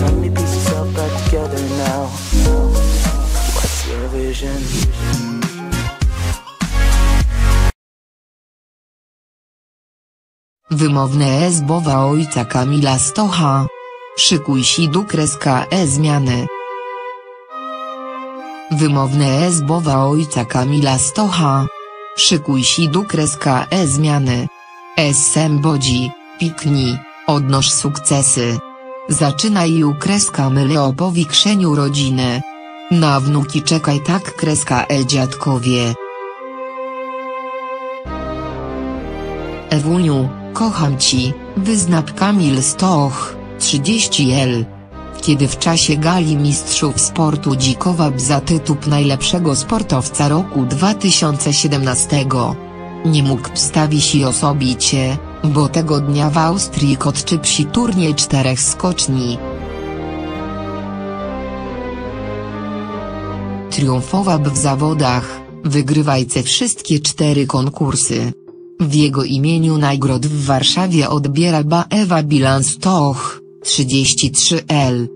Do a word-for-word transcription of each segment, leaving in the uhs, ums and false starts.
Tell me piece yourself back together now. What's your vision? Wymowne S bowa ojca Kamila Stocha. Szykuj sidu kreska E zmiany. Wymowne S bowa ojca Kamila Stocha. Szykuj sidu kreska E zmiany. S M bodzi, piknij, odnosz sukcesy. Zaczynaj u kreska myle o powiększeniu rodziny. Na wnuki czekaj tak kreska E dziadkowie. Ewuniu, kocham ci, wyznap Kamil Stoch, trzydzieści lat. Kiedy w czasie gali mistrzów sportu Dzikowa za tytuł najlepszego sportowca roku dwa tysiące siedemnastego. Nie mógł wstawić i osobicie, bo tego dnia w Austrii odczył się turniej czterech skoczni. Triumfował w zawodach, wygrywając wszystkie cztery konkursy. W jego imieniu nagrod w Warszawie odbiera ba Ewa Bilan-Stoch, trzydzieści trzy lat.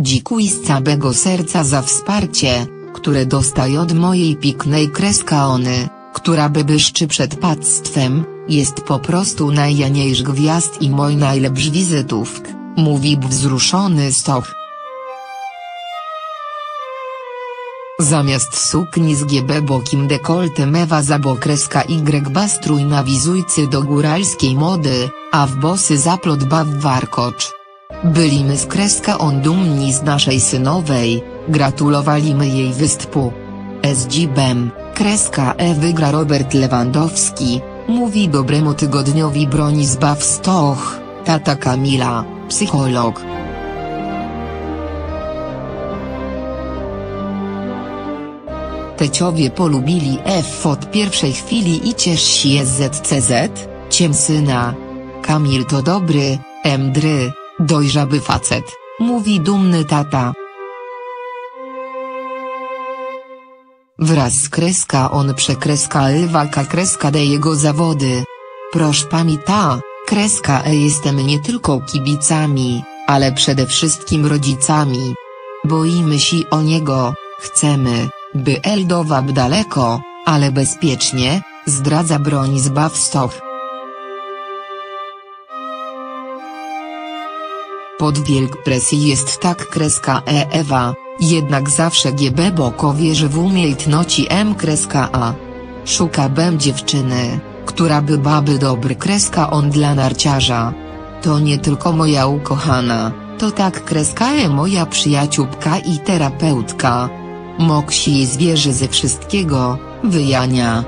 Dziękuję z całego serca za wsparcie, które dostaję od mojej pięknej kreska Ony, która by byszczy przed pactwem, jest po prostu najjaniejsz gwiazd i moj najlepszy wizytówk, mówi wzruszony Stoch. Zamiast sukni z G B bokim dekoltem Ewa zabokreska Y bastrój nawizujcy do góralskiej mody, a w bosy zaplot baw warkocz. Byliśmy z kreska on dumni z naszej synowej, gratulowaliśmy jej występu. Z dzibem, kreska E wygra Robert Lewandowski, mówi dobremu tygodniowi Bronisław Stoch, tata Kamila, psycholog. Teciowie polubili F od pierwszej chwili i ciesz się zcz, ciem syna. Kamil to dobry, mdry, dojrzały facet, mówi dumny tata. Wraz z kreska on przekreska Ewaka kreska D jego zawody. Proszę pamięta, kreska E jestem nie tylko kibicami, ale przede wszystkim rodzicami. Boimy się o niego, chcemy, by Eldowab daleko, ale bezpiecznie, zdradza Bronisław Stoch. Pod wielk presji jest tak kreska E Ewa, jednak zawsze G B Boko wierzy w umiejętności M kreska A. Szuka bem dziewczyny, która by baby dobry kreska on dla narciarza. To nie tylko moja ukochana, to tak kreska E moja przyjaciółka i terapeutka. Moksi jej zwierzy ze wszystkiego, wyjania.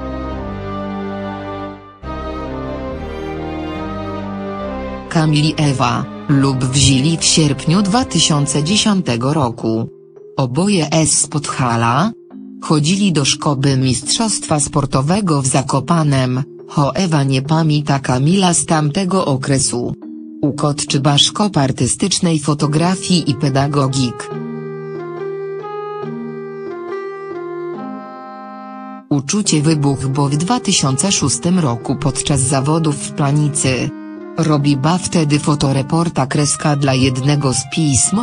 Kamil i Ewa, lub wzięli w sierpniu dwa tysiące dziesiątego roku. Oboje z Podhala. Chodzili do Szkoły Mistrzostwa Sportowego w Zakopanem, ho Ewa nie pamięta Kamila z tamtego okresu. Ukończył Szkołę Artystycznej Fotografii i Pedagogik. Uczucie wybuchło, bo w dwa tysiące szóstym roku podczas zawodów w Planicy. Robi ba wtedy fotoreporta kreska dla jednego z pism.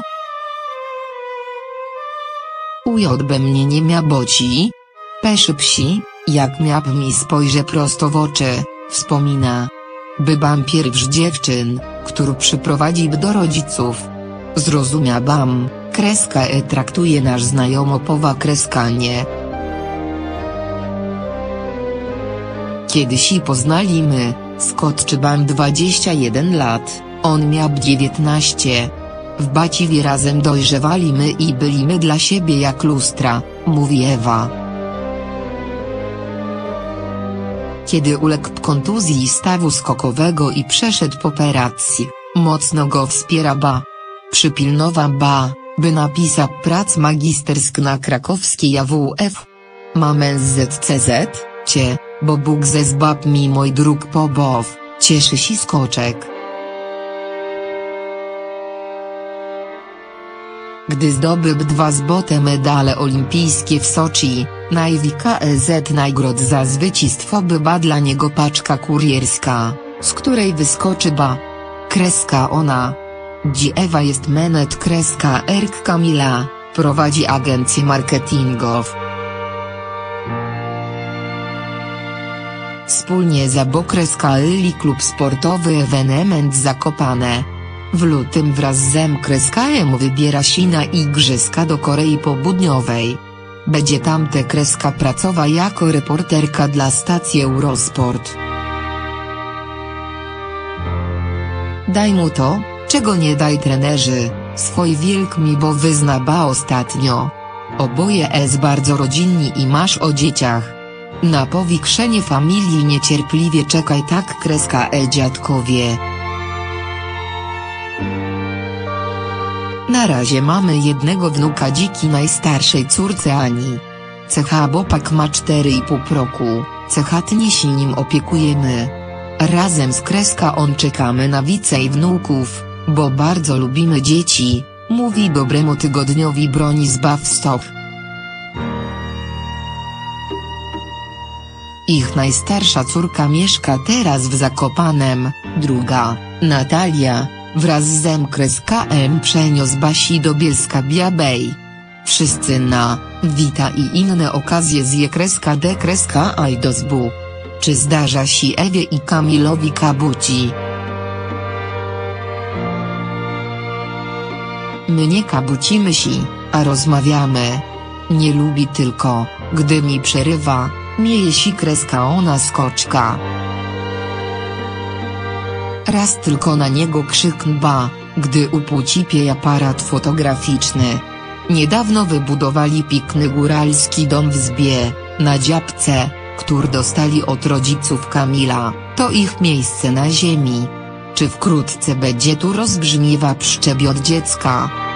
Ujodbe mnie nie mia boci. Peszy psi, jak miab mi spojrze prosto w oczy, wspomina. Bybam pierwszy dziewczyn, który przyprowadzi do rodziców. Zrozumia bam, kreska E traktuje nasz znajomo powa kreskanie. Kiedy się poznaliśmy, skończyłam dwadzieścia jeden lat, on miał dziewiętnaście. W Baciwie razem dojrzewaliśmy i byliśmy dla siebie jak lustra, mówi Ewa. Kiedy uległ kontuzji stawu skokowego i przeszedł po operacji, mocno go wspiera ba. Przypilnowa ba, by napisał prac magistersk na krakowskiej A W F. Mamę zcz, cie. Bo Bóg ze zbab mi mój dróg pobow, cieszy się skoczek. Gdy zdobył dwa złote medale olimpijskie w Soczi, najwika E Z nagrod za zwycięstwo była dla niego paczka kurierska, z której wyskoczy ba. kreska ona. Dzi Ewa jest menet kreska erk Kamila, prowadzi agencję marketingową. Wspólnie z A B O kreska Yli klub sportowy Ewenement Zakopane. W lutym wraz z M kreska E M wybiera się na Igrzyska do Korei Południowej. Będzie tamte kreska pracowa jako reporterka dla stacji Eurosport. Daj mu to, czego nie daj trenerzy, swój wilk mi bo wyzna ba ostatnio. Oboje jest bardzo rodzinni i masz o dzieciach. Na powiększenie familii niecierpliwie czekaj tak kreska e dziadkowie. Na razie mamy jednego wnuka dziki najstarszej córce Ani. Cecha Bopak ma cztery i pół roku, cechatnie się nim opiekujemy. Razem z kreska on czekamy na więcej wnuków, bo bardzo lubimy dzieci, mówi dobremu tygodniowi Bronisław Stoch. Ich najstarsza córka mieszka teraz w Zakopanem, druga, Natalia, wraz z M kreska M przeniósł Basi do Bielska-Białej. Wszyscy na wita i inne okazje z je kreska D kreska A i do zbu. Czy zdarza się Ewie i Kamilowi kabuci? My nie kabucimy się, a rozmawiamy. Nie lubi tylko, gdy mi przerywa, mieje si kreska ona skoczka. Raz tylko na niego krzyknęła, gdy upłucipie aparat fotograficzny. Niedawno wybudowali piękny góralski dom w Zbie, na Dziabce, który dostali od rodziców Kamila, to ich miejsce na ziemi. Czy wkrótce będzie tu rozbrzmiewa pszczebiot dziecka?